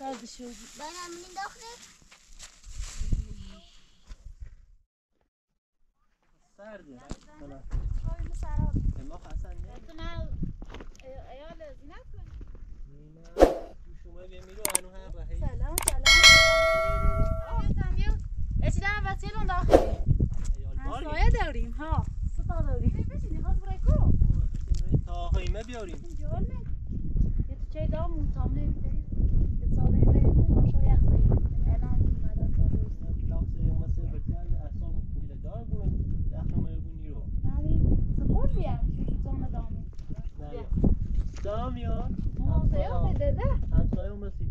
هذا شو بنا من داخلك سارد خلاص هاي مسارات الموقع عشان كنا عيال زينكم شو ما بيعملوا انا هذا هي سلام سلام تمام ايش دعوه بتيلون داخلي عيال باري دورين ها سطا دورين بيجي خلاص بريكو تا هي ما بيورين چه دام مطمئن می‌داریم اتصال می‌کنیم مشاورت می‌کنیم الان مدت داریم لازم مسئله بسیاری از سامو کلی دار بود اخم ایرون نیرو نمی سپور بیام سام دامی دامیان همسایه داده همسایه مسی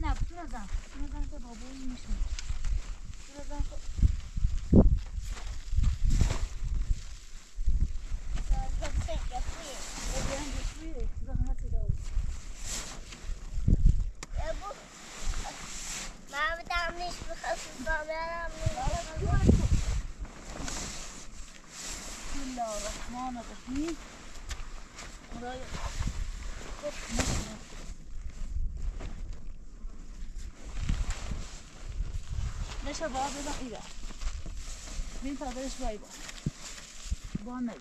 نه بتو نزن بتو نزن که بابایی میشون بتو نزن که شباب بقى إذا مين فاضل شوي بقى بقى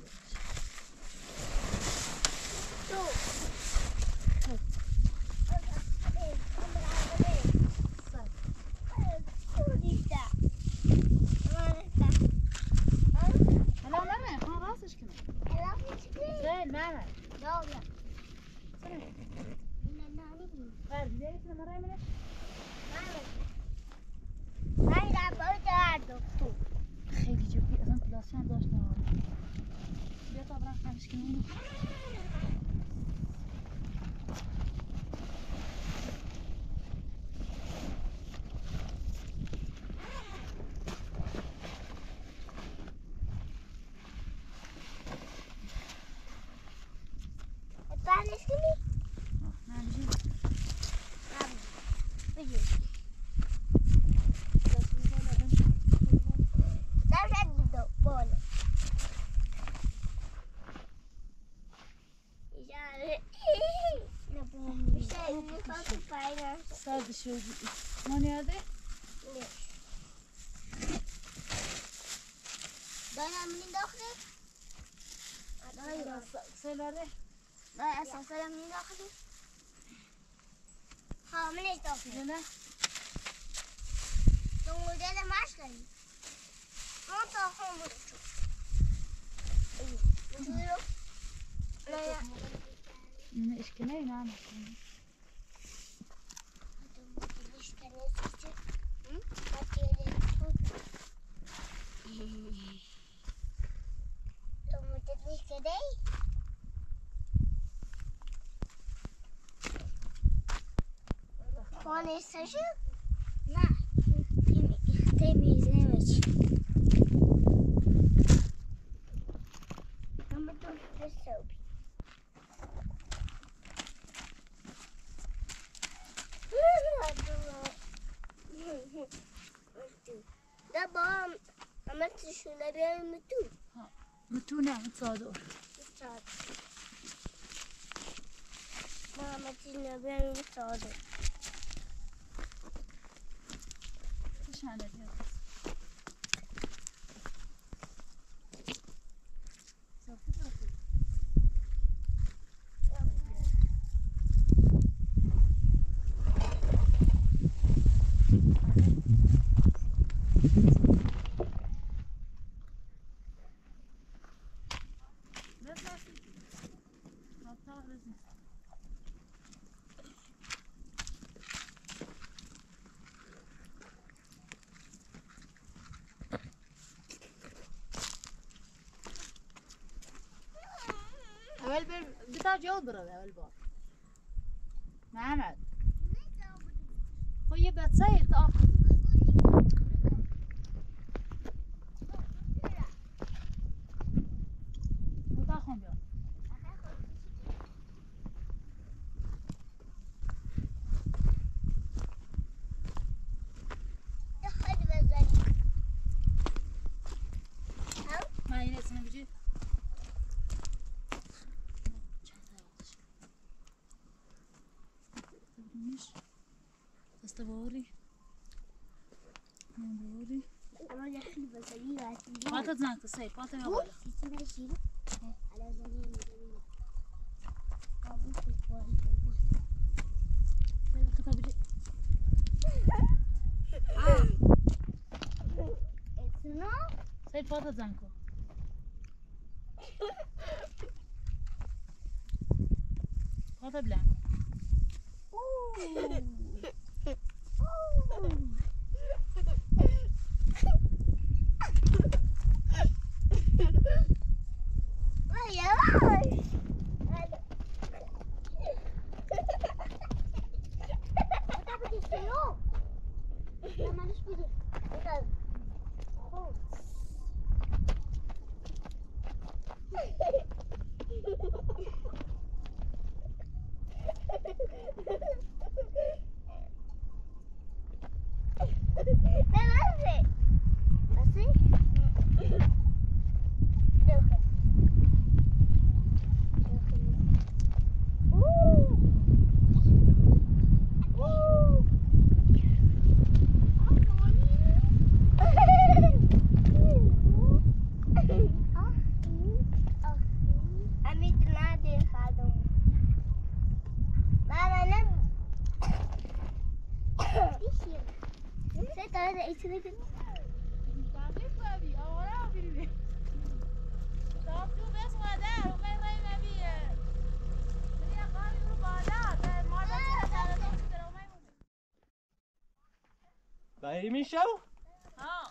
صافي شوي ماني هذه؟ ليش؟ دايما منين داخلك؟ دايما غسل هذه؟ دايما غسل منين داخلك؟ ها منين داخلك؟ هنا؟ تقول لي ما أشتري ما تاخذ منك أيوه أنا إشكالي نعم دابا عملت الشلابيه متو متونه متصادور ما عملت الشلابيه متصادور ايش على هذا بتاج يضرب يا البار محمد خويا بتسير تاخذ وتاخذ يا بوري بوري انا يا اخي بسيبها ما تتنك السيف ما تنولا ماشي على زميل ابو بوري بالكتابه اسمه سيف ما تتنك هذا بلان بايري من شو؟ اه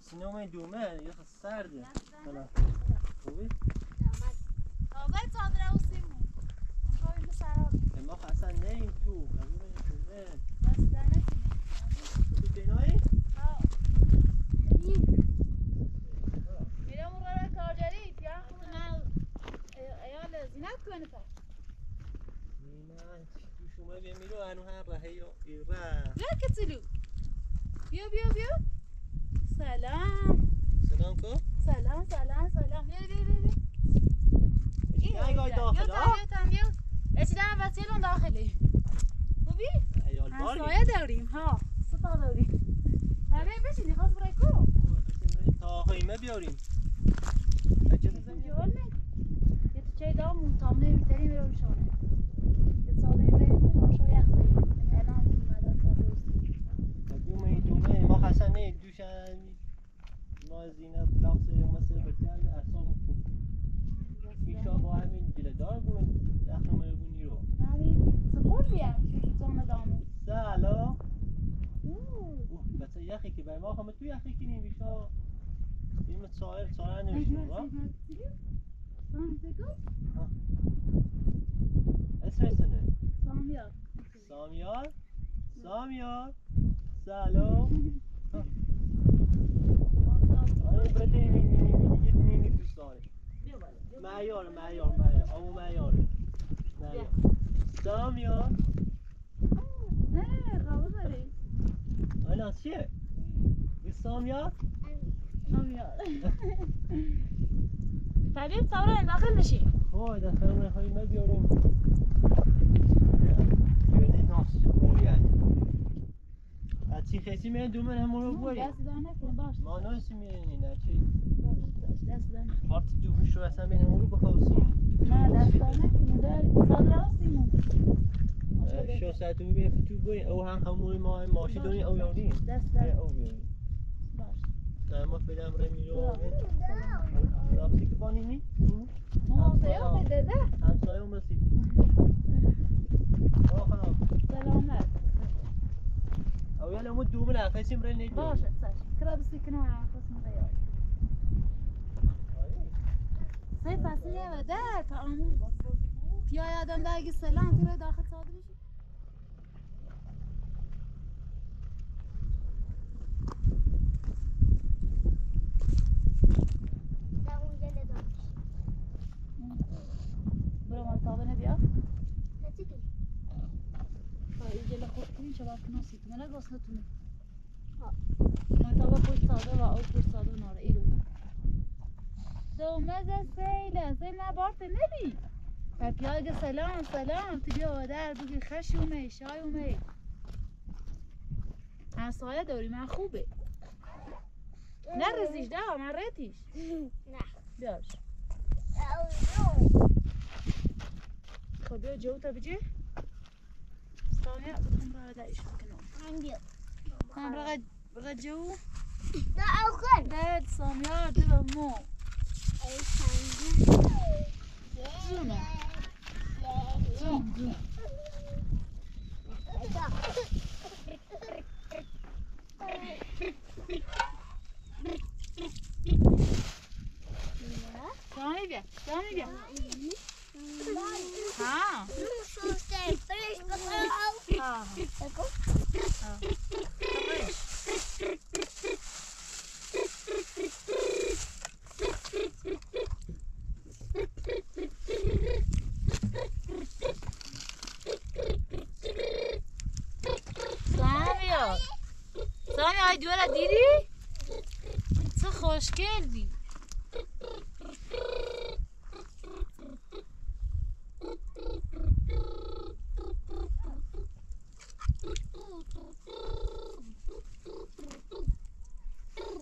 سنو ما يدومان يا خسارده خلاص قوي اه باي صادره وسمو مشاوي بسرعه المخ عسل نايم تو بس ده نايم اه يا مره كار جديد يا انا يا زينات كنت زينات شو ما بيعملوا انا هره هي يرا لك تلو بيو بيو بيو سلام سلامكم سلام سلام سلام يا بيو ايش قاعد داخل اه يا تمام يا ايش دعوه داخلي خوبی؟ ایال باری همسایه داریم ها، ستا داریم. برای بشینی خواست برای کو؟ تا آقایمه بیاریم جوال نگه یه تو چای دام مونتامنه میتریم برای شانه یه ساله برای ماشا یخ زیدیم من الان اومدن تا برسیم دومه این دومه ما خسن نه دوشن نازینه بلاخته مثل بکرد اصلا مخوب ایشا با همین گلدار بود دخمه بونی رو همین سپور بیم دومه دامو سهلا بسه یخی که برای ما خامه تو یخی کنیم ایشا این سایر سایر نمیشون با اسم سنه سامیار سامیار سامیار سالو آنه برده یه نیمی تو ساره معیار معیار معیار آمو معیار سامیار نه قابل داری آنه از چیه؟ سامیار؟ سامیار طبیب طورا داخل نشی خواه داخل نخواهی ما بیاریم یعنی ناس بورید از چی خیسی میرین دومن همون رو بورید دست دار نکن باش ما نایسی میرین این از چی دست دار نکن پارت دومش رو اصلا بین همون رو بخواستیم نه دست دار نکن دارید صادر هستیم 600 رو بیرین تو بورید او هم همون ما ماشی دارید او یادید دست دار باش ما فعلا رمی رو آمد رابطه که بانی نی؟ همسایه آمد داده؟ همسایه آمد سید آخه آمد سلامت اویل آمد دومن اقیسی مرای نید باشه ساش کرا بسی کنو اقیس مغیار سای پسی نیمه ده تا آمد پیای آدم درگی سلام تیره داخل صادر میشه من اگر اصلا تونه من تا با پشت ساده و او پشت ساده ناره ایلو دومه زن سیله زن نبارت نبی پپی اگه سلام سلام تو بیا آدر بگی خشی اومه شای اومه همسایه داری من خوبه نه رزیش ده من ردیش نه بیارش خب بیا جو تا بجه سامیه بخون برای دایش بکنم عندي كان بغا جو لا اوكل بعد ساميار دابا مو اي ساميار زوما زوما سامي بيا سامي بيا ها ها سامیار سامیار های دوره دیدی؟ چه خوشگلی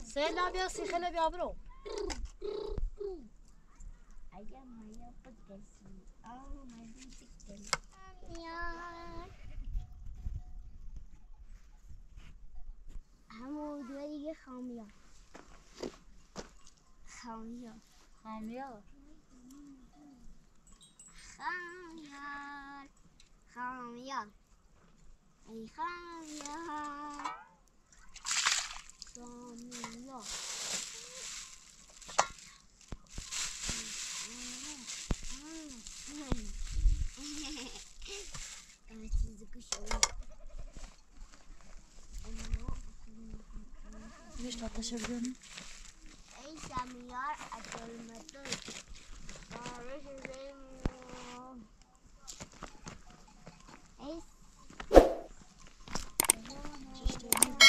سيلا بيا سيخلا بيا برو ايا مايا بتجسي او ما بتجسي همو دويجي خاميا خاميا خاميا خاميا خاميا اي خاميا سامیار مش لطشه بدون اي سامیار عبدالمدود بارش زیم اي ماما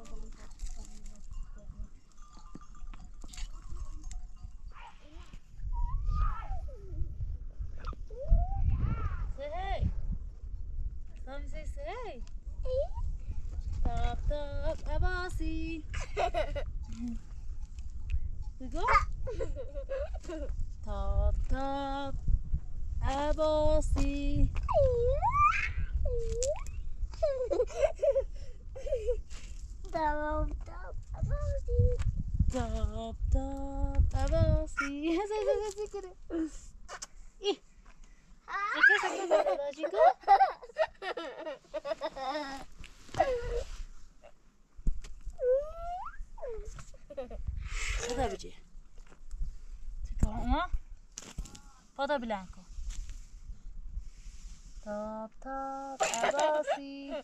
see. We go. Top, top, apple see. Top, top, apple see. Top, top, apple see. هذا بيجي تكلمه فضا بلانكو طب طب أباسي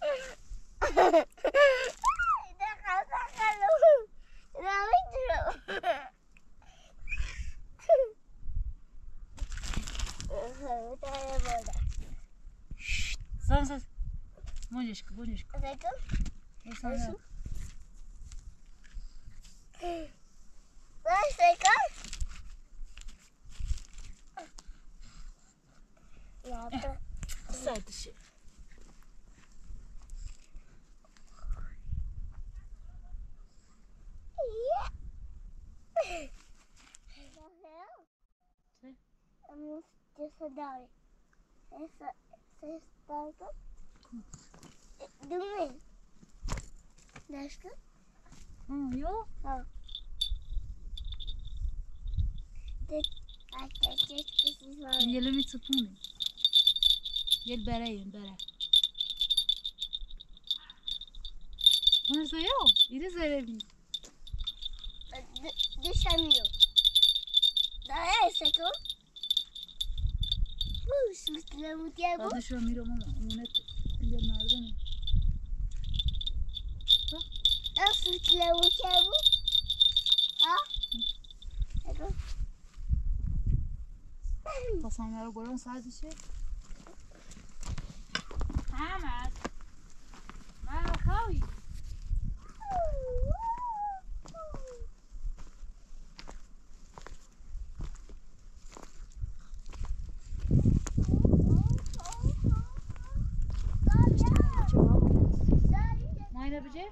Side the ship. Yeah. I'm just a dolly. It's a Do me. That's good. You? Oh. I can this is my. You let me to me. يا البرايم برا انا زيو يدي زيلي دي شاميو ده ايه سكو مش مستلمو تيابو هذا شاميو ماما منات اللي المعدني ها مستلمو تيابو ها ايوه تصنع له بولون ساعه شيء عماد ما خوي ما ينبجي لا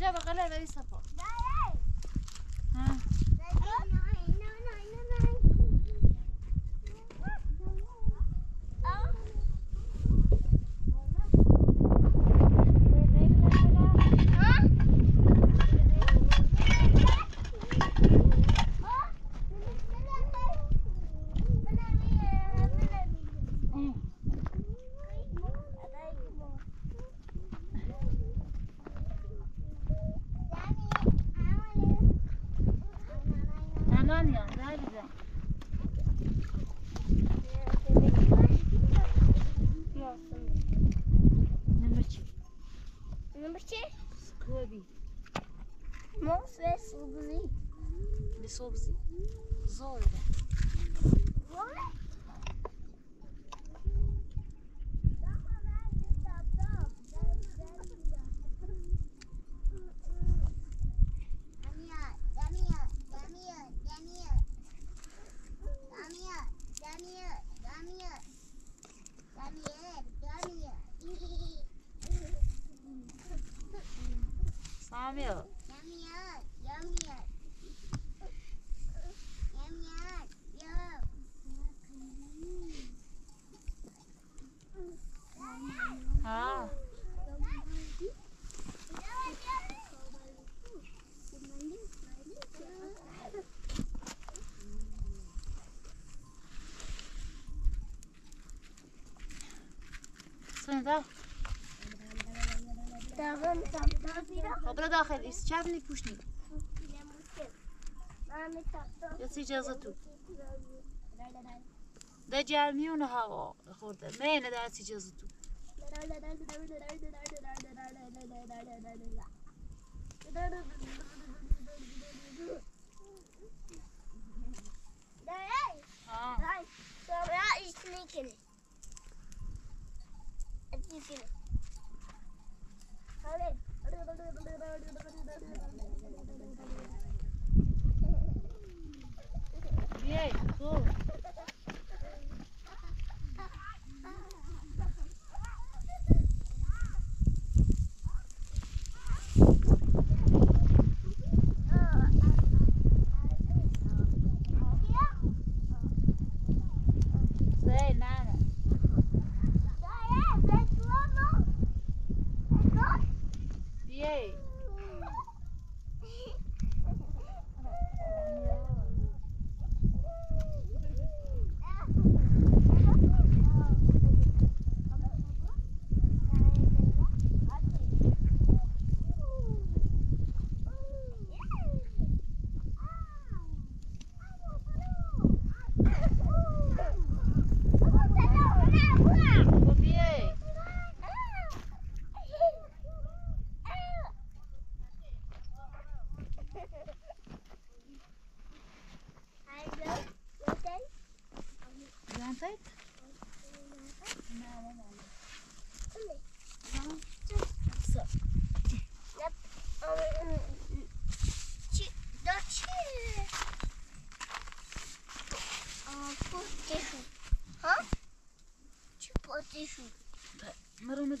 شباب غلا لي صفا ها Sobzi, zorba. What? Samuel. ده داخل قبل داخل استشافني بوشني يصير جازتو ده جالميون هوا خورده مين ده يصير جازتو Yay!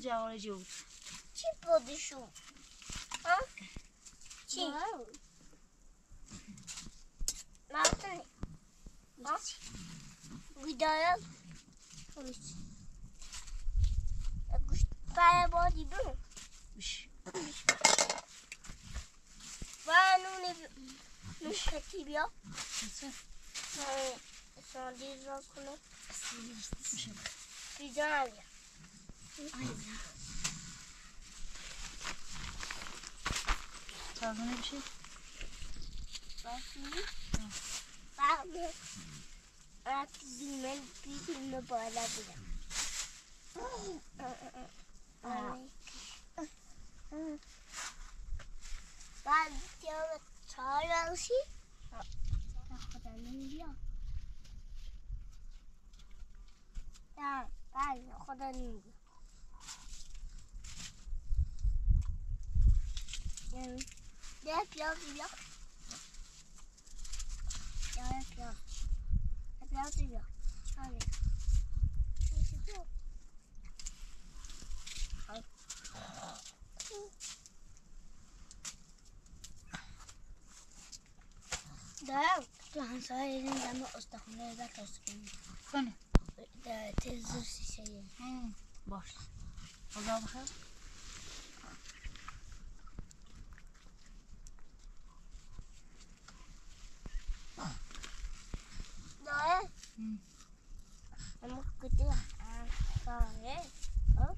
Działa, ci podyszu. A? Ci. Martin. A? Widaję. Chodź. Jak już parę boli był. Voilà, nous c'est qui bien. C'est ça. Sans des gens qu'on a. C'est bien. تعرفون أي شيء؟ بعرف. أنا كذي من بولا بيا. بعد يوم تعرفون شيء؟ تأخذ مني. نعم بعد أخذ مني. يا بياض بياض يا بياض بياض بياض هذا شوف هاي ده كان سايرين لما استخدمنا ذاك السكين فن ده تزور شيء باش هذا بخير أنا كنت أفكر أوه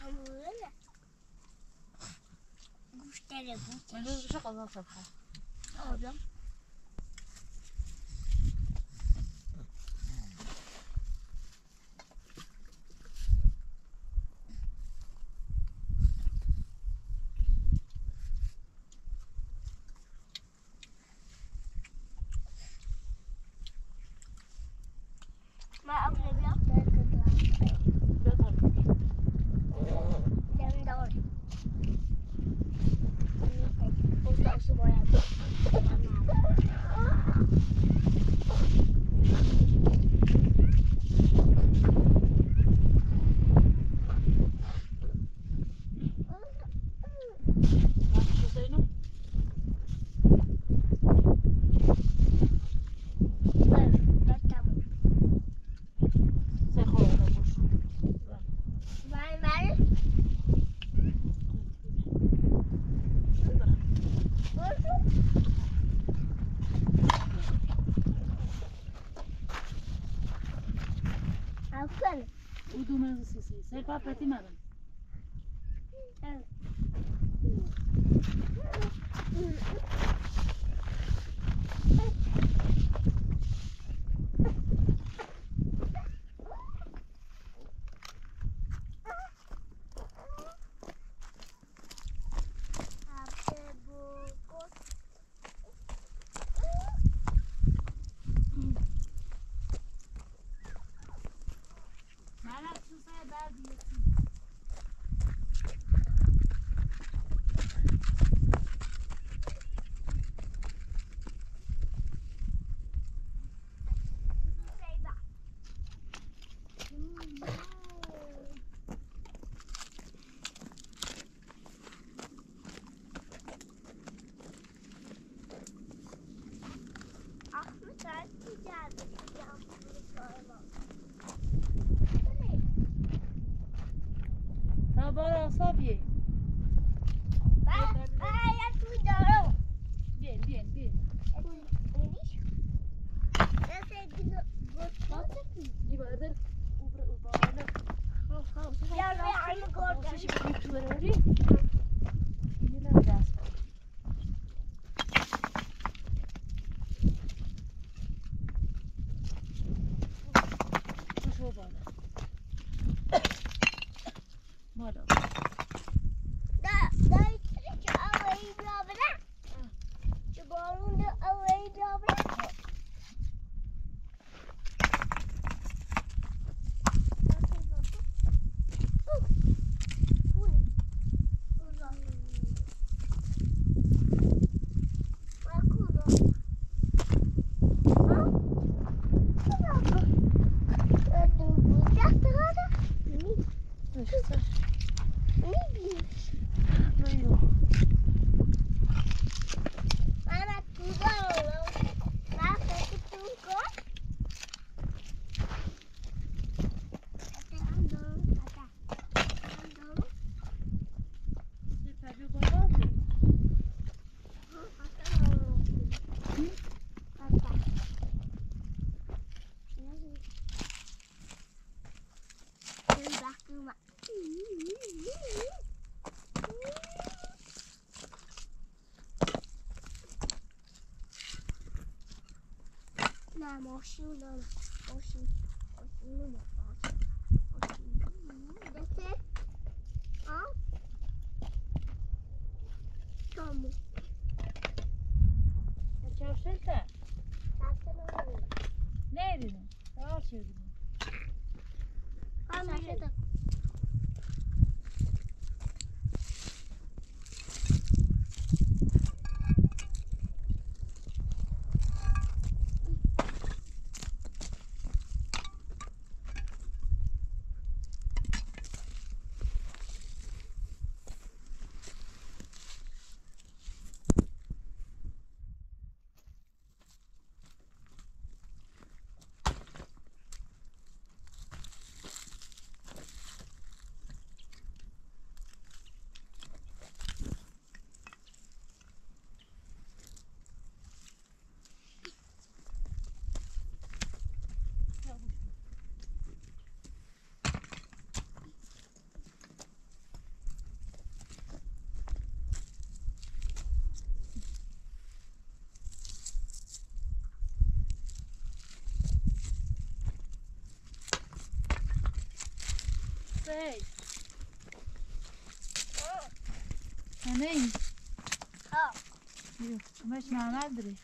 حلوة مشتري مش شغلة صراحة أبدا Pati madam. شي بحبيت وروري لينا داس شو بقى ما ده ده يترك اوي دابنا شبالون ده اوي دابنا لا ماشي ولا ماشي ماشي ماشي ها كم تشوفته تاكلوا نيرنا ماشي انا Hey. هنين مش ما ادري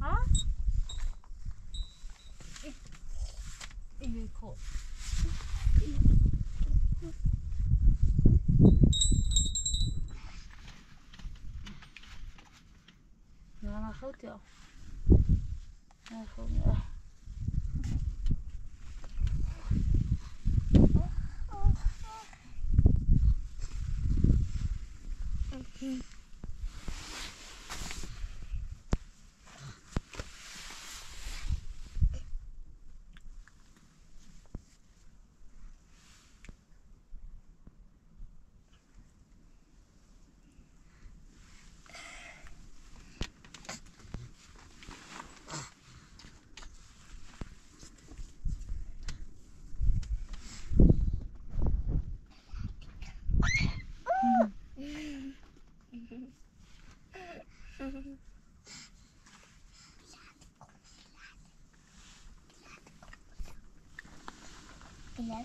ها؟ إيه إيه كول أنا خوتي أهو أنا خوتي أهو لا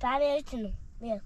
تعالي يا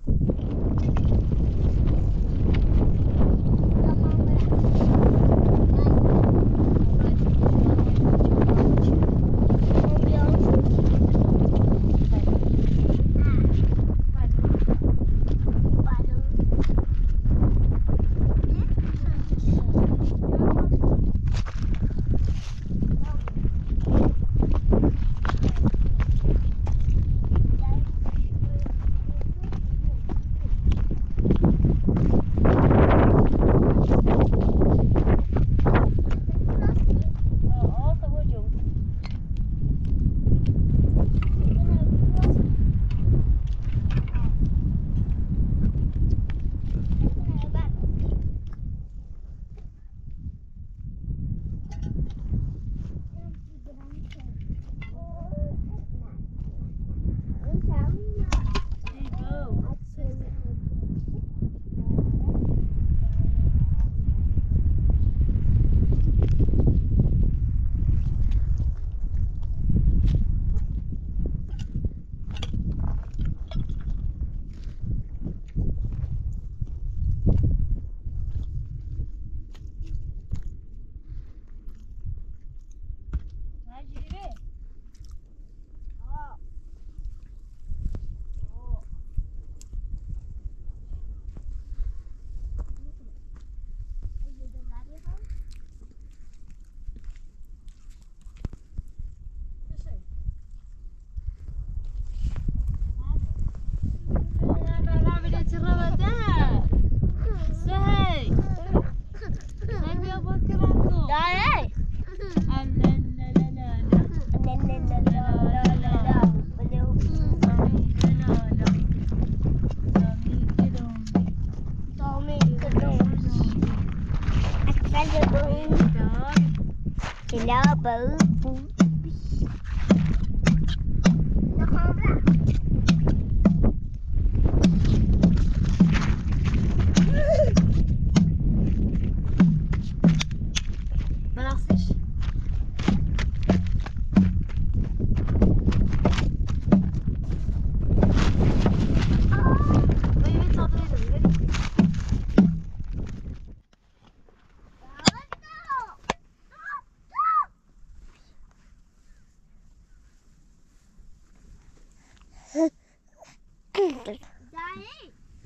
Daddy,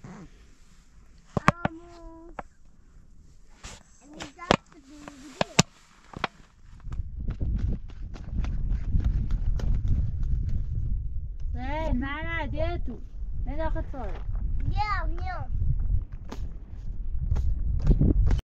and we got the baby deer. Hey, man, I did too. Let's go. Yeah, yeah.